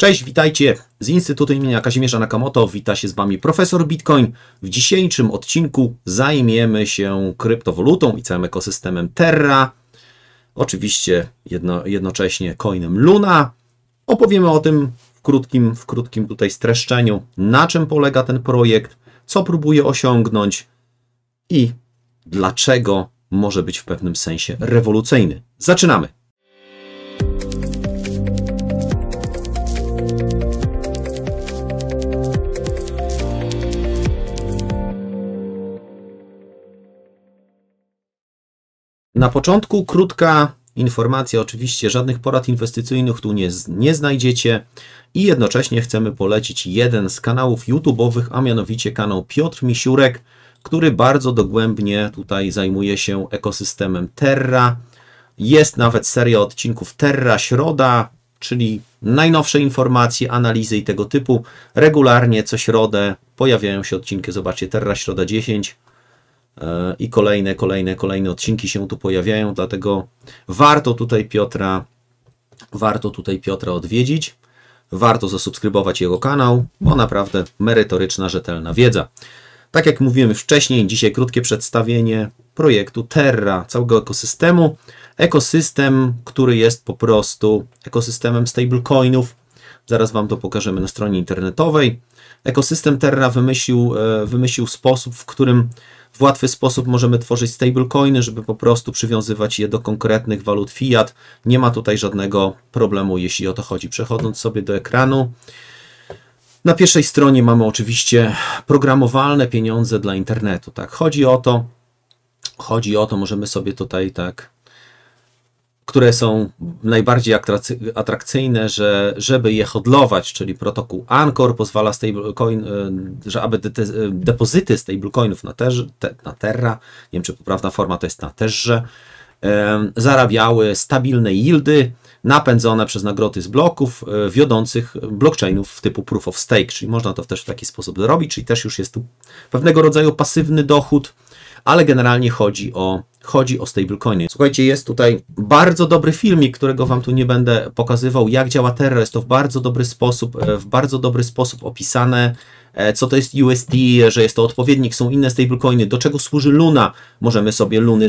Cześć, witajcie z Instytutu imienia Kazimierza Nakamoto. Wita się z Wami profesor Bitcoin. W dzisiejszym odcinku zajmiemy się kryptowalutą i całym ekosystemem Terra. Oczywiście jednocześnie coinem Luna. Opowiemy o tym w krótkim tutaj streszczeniu, na czym polega ten projekt, co próbuje osiągnąć i dlaczego może być w pewnym sensie rewolucyjny. Zaczynamy! Na początku krótka informacja, oczywiście żadnych porad inwestycyjnych tu nie znajdziecie i jednocześnie chcemy polecić jeden z kanałów YouTube'owych, a mianowicie kanał Piotr Misiurek, który bardzo dogłębnie tutaj zajmuje się ekosystemem Terra. Jest nawet seria odcinków Terra Środa, czyli najnowsze informacje, analizy i tego typu. Regularnie co środę pojawiają się odcinki, zobaczcie, Terra Środa 10. I kolejne odcinki się tu pojawiają, dlatego warto tutaj Piotra odwiedzić, warto zasubskrybować jego kanał, bo naprawdę merytoryczna, rzetelna wiedza. Tak jak mówiłem wcześniej, dzisiaj krótkie przedstawienie projektu Terra, całego ekosystemu. Ekosystem, który jest po prostu ekosystemem stablecoinów. Zaraz Wam to pokażemy na stronie internetowej. Ekosystem Terra wymyślił sposób, w którym w łatwy sposób możemy tworzyć stablecoiny, żeby po prostu przywiązywać je do konkretnych walut fiat. Nie ma tutaj żadnego problemu, jeśli o to chodzi. Przechodząc sobie do ekranu, na pierwszej stronie mamy oczywiście programowalne pieniądze dla internetu. Tak, chodzi o to, możemy sobie tutaj tak, które są najbardziej atrakcyjne, żeby je hodlować, czyli protokół Anchor pozwala stablecoin, aby depozyty stablecoinów na Terra, nie wiem czy poprawna forma to jest na Terrze, zarabiały stabilne yieldy napędzone przez nagrody z bloków wiodących blockchainów typu proof of stake, czyli można to też w taki sposób zrobić, czyli też już jest tu pewnego rodzaju pasywny dochód, ale generalnie chodzi o stablecoiny. Słuchajcie, jest tutaj bardzo dobry filmik, którego Wam tu nie będę pokazywał, jak działa Terra. Jest to w bardzo dobry sposób opisane, co to jest UST, że jest to odpowiednik, są inne stablecoiny, do czego służy Luna. Możemy sobie Luny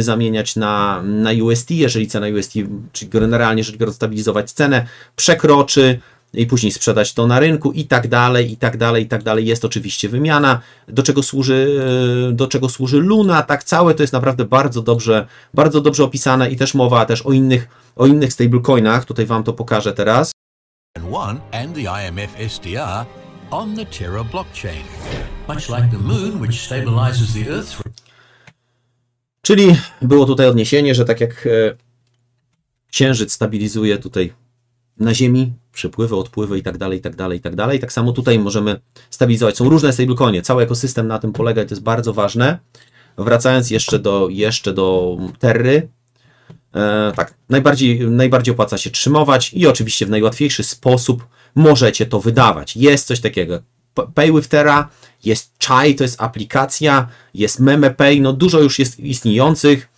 zamieniać na UST, jeżeli cena UST, czyli generalnie rzecz biorąc stabilizować cenę, przekroczy i później sprzedać to na rynku i tak dalej, i tak dalej, i tak dalej. Jest oczywiście wymiana, do czego służy Luna, tak całe to jest naprawdę bardzo dobrze opisane i też mowa też o innych stablecoinach. Tutaj Wam to pokażę teraz. And the IMF SDR on the Terra blockchain, much like the moon which stabilizes the earth. Czyli było tutaj odniesienie, że tak jak księżyc stabilizuje tutaj na Ziemi, przepływy, odpływy i tak dalej. Tak samo tutaj możemy stabilizować. Są różne stablecoiny, cały ekosystem na tym polega i to jest bardzo ważne. Wracając jeszcze do Terry, tak, najbardziej opłaca się trzymować i oczywiście w najłatwiejszy sposób możecie to wydawać. Jest coś takiego, Pay with Terra, jest Chai, to jest aplikacja, jest meme Pay, no dużo już jest istniejących.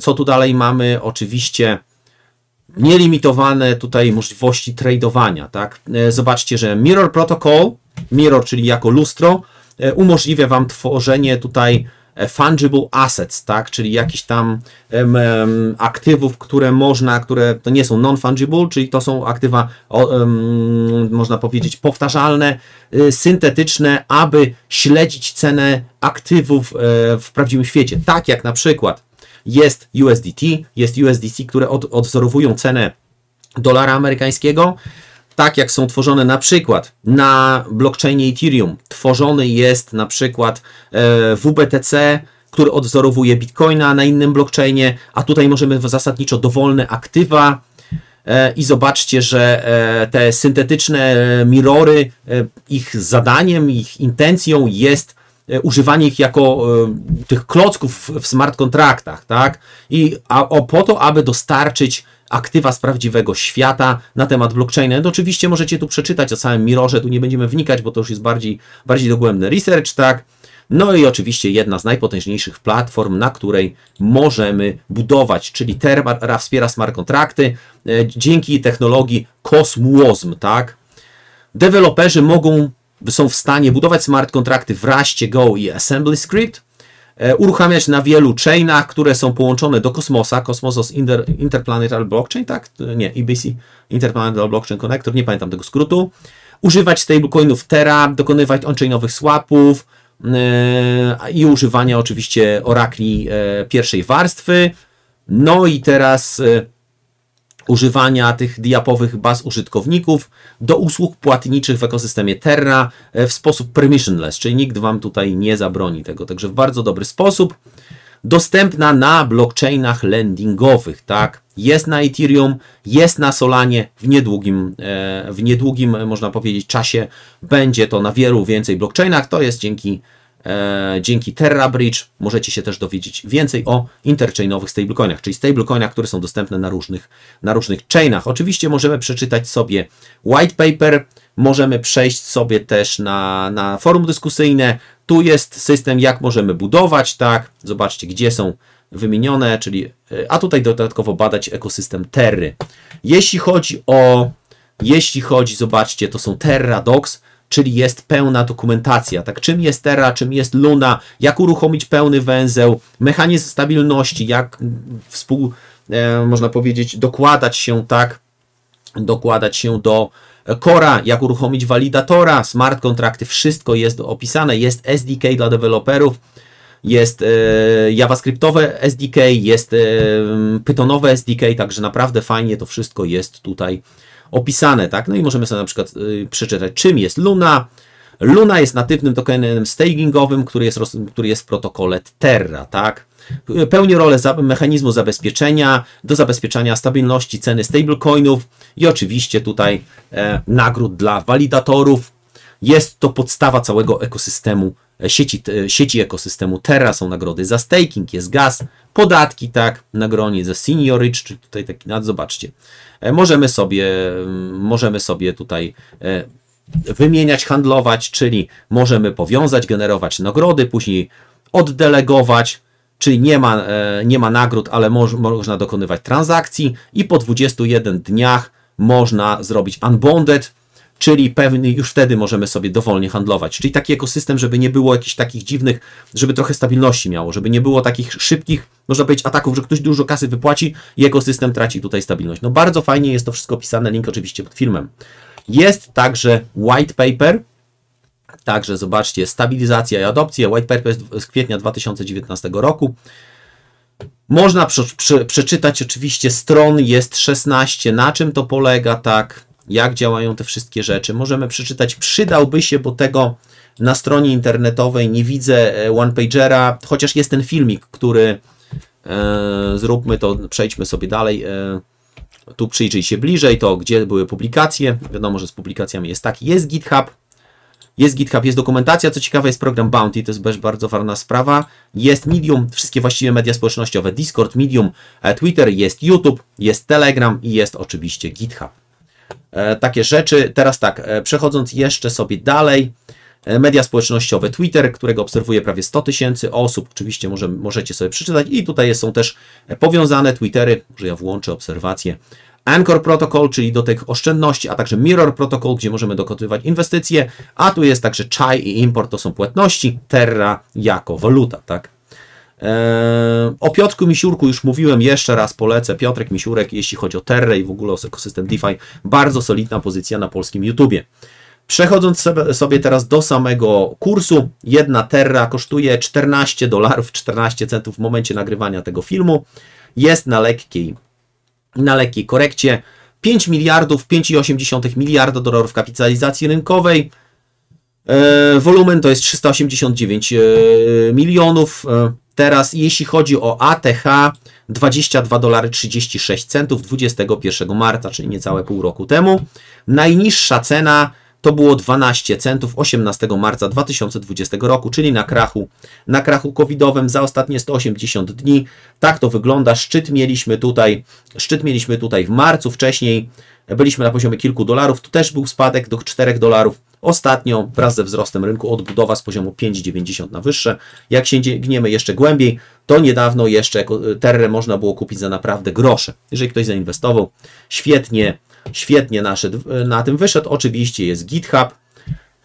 Co tu dalej mamy? Oczywiście nielimitowane tutaj możliwości tradowania, tak? Zobaczcie, że Mirror Protocol, czyli jako lustro, umożliwia Wam tworzenie tutaj fungible assets, tak? Czyli jakichś tam aktywów, które to nie są non-fungible, czyli to są aktywa, można powiedzieć, powtarzalne, syntetyczne, aby śledzić cenę aktywów w prawdziwym świecie. Tak jak na przykład jest USDT, jest USDC, które odwzorowują cenę dolara amerykańskiego. Tak jak są tworzone na przykład na blockchainie Ethereum, tworzony jest na przykład WBTC, który odwzorowuje Bitcoina na innym blockchainie, a tutaj możemy zasadniczo dowolne aktywa i zobaczcie, że te syntetyczne mirrory, ich zadaniem, ich intencją jest używanie ich jako tych klocków w smart kontraktach, tak? Po to, aby dostarczyć aktywa z prawdziwego świata na temat blockchaina. No, oczywiście możecie tu przeczytać o całym mirrorze, tu nie będziemy wnikać, bo to już jest bardziej dogłębny research, tak? No i oczywiście jedna z najpotężniejszych platform, na której możemy budować, czyli Terra wspiera smart kontrakty dzięki technologii Cosmos, tak? Deweloperzy są w stanie budować smart kontrakty w Rustie, Go i Assembly Script, uruchamiać na wielu chainach, które są połączone do Kosmosa, Kosmos Interplanetary Blockchain, tak? Nie, IBC, Interplanetary Blockchain Connector, nie pamiętam tego skrótu. Używać stablecoinów Terra, dokonywać on-chainowych swapów i używania oczywiście orakli pierwszej warstwy. No i teraz używania tych diapowych baz użytkowników do usług płatniczych w ekosystemie Terra w sposób permissionless, czyli nikt Wam tutaj nie zabroni tego. Także w bardzo dobry sposób. Dostępna na blockchainach lendingowych, tak? Jest na Ethereum, jest na Solanie, w niedługim, można powiedzieć, czasie będzie to na wielu więcej blockchainach. To jest dzięki TerraBridge. Możecie się też dowiedzieć więcej o interchainowych stablecoinach, czyli stablecoinach, które są dostępne na różnych chainach. Oczywiście możemy przeczytać sobie white paper, możemy przejść sobie też na forum dyskusyjne. Tu jest system, jak możemy budować, tak? Zobaczcie, gdzie są wymienione, czyli, a tutaj dodatkowo badać ekosystem Terry. Jeśli chodzi, zobaczcie, to są TerraDocs, czyli jest pełna dokumentacja, tak? Czym jest Terra, czym jest Luna, jak uruchomić pełny węzeł, mechanizm stabilności, jak można powiedzieć, dokładać się do Cora, jak uruchomić walidatora, smart kontrakty, wszystko jest opisane, jest SDK dla deweloperów, jest javascriptowe SDK, jest pythonowe SDK, także naprawdę fajnie to wszystko jest tutaj opisane, tak? No i możemy sobie na przykład przeczytać, czym jest Luna. Luna jest natywnym tokenem stakingowym, który jest w protokole Terra, tak? Pełni rolę mechanizmu zabezpieczenia, do zabezpieczania stabilności ceny stablecoinów i oczywiście tutaj nagród dla walidatorów. Jest to podstawa całego ekosystemu, sieci ekosystemu Terra. Są nagrody za staking, jest gas, podatki, tak, nagronie za seniorage, czyli tutaj taki, zobaczcie. Możemy sobie tutaj wymieniać, handlować, czyli możemy powiązać, generować nagrody, później oddelegować, czyli nie ma nagród, ale można dokonywać transakcji i po 21 dniach można zrobić unbonded, czyli pewnie już wtedy możemy sobie dowolnie handlować. Czyli taki ekosystem, żeby nie było jakichś takich dziwnych, żeby trochę stabilności miało, żeby nie było takich szybkich, można powiedzieć, ataków, że ktoś dużo kasy wypłaci i ekosystem traci tutaj stabilność. No bardzo fajnie jest to wszystko opisane, link oczywiście pod filmem. Jest także white paper, także zobaczcie, stabilizacja i adopcja, white paper z kwietnia 2019 roku. Można przeczytać oczywiście, stron jest 16, na czym to polega, tak, jak działają te wszystkie rzeczy. Możemy przeczytać, przydałby się, bo tego na stronie internetowej nie widzę one-pagera, chociaż jest ten filmik, który zróbmy to, przejdźmy sobie dalej. Tu przyjrzyj się bliżej, to gdzie były publikacje. Wiadomo, że z publikacjami jest tak. Jest GitHub, jest dokumentacja. Co ciekawe, jest program Bounty, to jest bardzo ważna sprawa. Jest Medium, wszystkie właściwe media społecznościowe, Discord, Medium, Twitter, jest YouTube, jest Telegram i jest oczywiście GitHub. Takie rzeczy. Teraz tak, przechodząc jeszcze sobie dalej, media społecznościowe, Twitter, którego obserwuje prawie 100 000 osób, oczywiście możecie sobie przeczytać i tutaj są też powiązane Twittery, że ja włączę obserwacje, Anchor Protocol, czyli do tych oszczędności, a także Mirror Protocol, gdzie możemy dokonywać inwestycje, a tu jest także Chai i import, to są płatności, Terra jako waluta, tak? O Piotrku Misiurku już mówiłem, jeszcze raz polecę, Piotrek Misiurek, jeśli chodzi o Terrę i w ogóle o ekosystem DeFi, bardzo solidna pozycja na polskim YouTubie. Przechodząc sobie teraz do samego kursu, jedna Terra kosztuje $14, 14 centów w momencie nagrywania tego filmu, jest na lekkiej korekcie, 5,8 miliarda dolarów kapitalizacji rynkowej, wolumen to jest 389 milionów. Teraz jeśli chodzi o ATH, $22,36 21 marca, czyli niecałe pół roku temu. Najniższa cena to było 12 centów 18 marca 2020 roku, czyli na krachu covidowym za ostatnie 180 dni. Tak to wygląda. Szczyt mieliśmy tutaj w marcu, wcześniej byliśmy na poziomie kilku dolarów, tu też był spadek do $4. Ostatnio wraz ze wzrostem rynku odbudowa z poziomu 5,90 na wyższe. Jak się gniemy jeszcze głębiej, to niedawno jeszcze Terrę można było kupić za naprawdę grosze. Jeżeli ktoś zainwestował, świetnie na tym wyszedł. Oczywiście jest GitHub.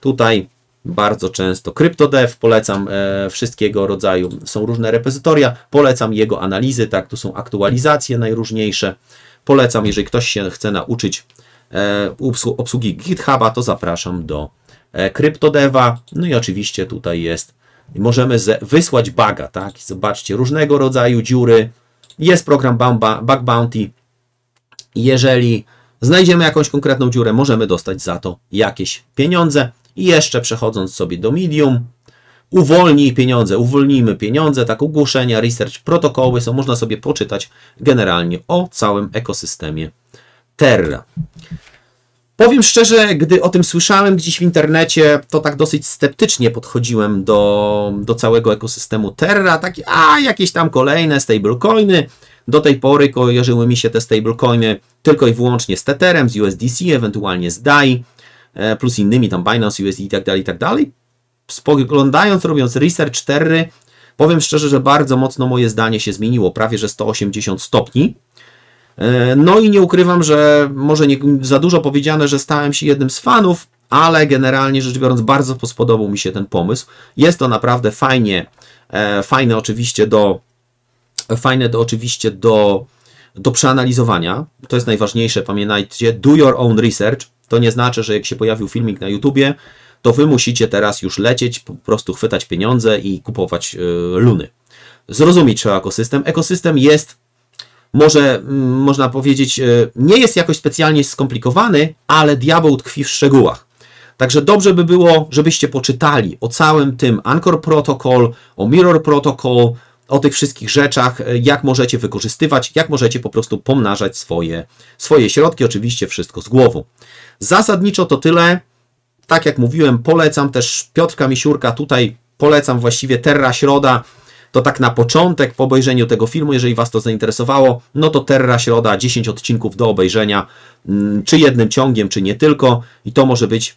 Tutaj bardzo często CryptoDev, polecam wszystkiego rodzaju, są różne repozytoria, polecam jego analizy, tak, tu są aktualizacje najróżniejsze. Polecam, jeżeli ktoś się chce nauczyć obsługi GitHuba, to zapraszam do CryptoDeva. No i oczywiście tutaj jest, możemy wysłać buga, tak? Zobaczcie, różnego rodzaju dziury. Jest program Bug Bounty. Jeżeli znajdziemy jakąś konkretną dziurę, możemy dostać za to jakieś pieniądze. I jeszcze przechodząc sobie do Medium, uwolnijmy pieniądze, tak, ogłoszenia, research, protokoły, można sobie poczytać generalnie o całym ekosystemie Terra. Powiem szczerze, gdy o tym słyszałem gdzieś w internecie, to tak dosyć sceptycznie podchodziłem do całego ekosystemu Terra, takie, jakieś tam kolejne stablecoiny. Do tej pory kojarzyły mi się te stablecoiny tylko i wyłącznie z Tetherem, z USDC, ewentualnie z DAI, plus innymi tam Binance, USD i tak dalej, i tak dalej. Spoglądając, robiąc research Terry, powiem szczerze, że bardzo mocno moje zdanie się zmieniło, prawie że 180 stopni. No i nie ukrywam, że może nie za dużo powiedziane, że stałem się jednym z fanów, ale generalnie rzecz biorąc bardzo spodobał mi się ten pomysł. Jest to naprawdę fajne oczywiście do przeanalizowania. To jest najważniejsze, pamiętajcie, do your own research. To nie znaczy, że jak się pojawił filmik na YouTubie, to Wy musicie teraz już lecieć, po prostu chwytać pieniądze i kupować luny. Zrozumieć trzeba ekosystem. Ekosystem jest, można powiedzieć, nie jest jakoś specjalnie skomplikowany, ale diabeł tkwi w szczegółach. Także dobrze by było, żebyście poczytali o całym tym Anchor Protocol, o Mirror Protocol, o tych wszystkich rzeczach, jak możecie wykorzystywać, jak możecie po prostu pomnażać swoje środki, oczywiście wszystko z głową. Zasadniczo to tyle. Tak jak mówiłem, polecam też Piotrka Misiurka, tutaj polecam właściwie Terra Środa, to tak na początek po obejrzeniu tego filmu, jeżeli Was to zainteresowało, no to Terra Środa, 10 odcinków do obejrzenia, czy jednym ciągiem, czy nie tylko, i to może być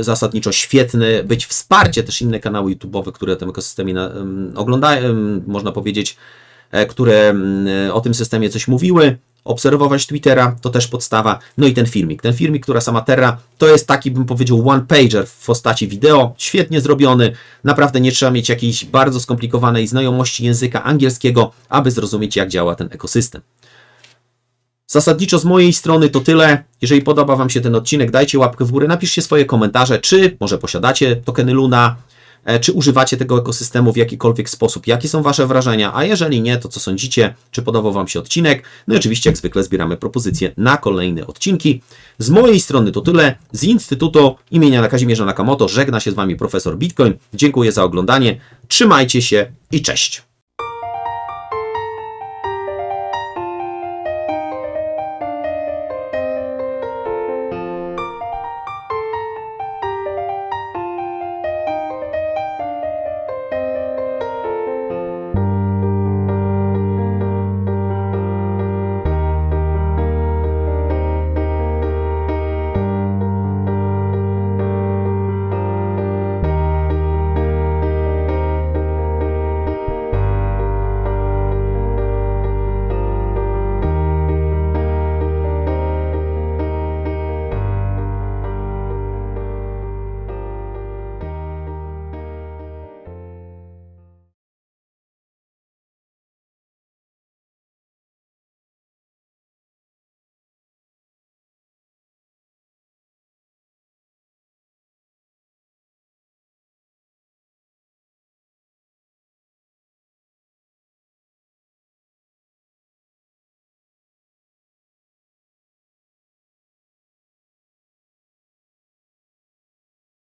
zasadniczo świetne być wsparcie też inne kanały YouTube'owe, które o tym ekosystemie oglądają, można powiedzieć, które o tym systemie coś mówiły, obserwować Twittera, to też podstawa, no i ten filmik, która sama Terra, to jest taki, bym powiedział, one-pager w postaci wideo, świetnie zrobiony, naprawdę nie trzeba mieć jakiejś bardzo skomplikowanej znajomości języka angielskiego, aby zrozumieć, jak działa ten ekosystem. Zasadniczo z mojej strony to tyle. Jeżeli podoba Wam się ten odcinek, dajcie łapkę w górę, napiszcie swoje komentarze, czy może posiadacie tokeny Luna, czy używacie tego ekosystemu w jakikolwiek sposób, jakie są Wasze wrażenia, a jeżeli nie, to co sądzicie, czy podobał Wam się odcinek. No i oczywiście jak zwykle zbieramy propozycje na kolejne odcinki. Z mojej strony to tyle. Z Instytutu imienia Kazimierza Nakamoto żegna się z Wami profesor Bitcoin. Dziękuję za oglądanie, trzymajcie się i cześć!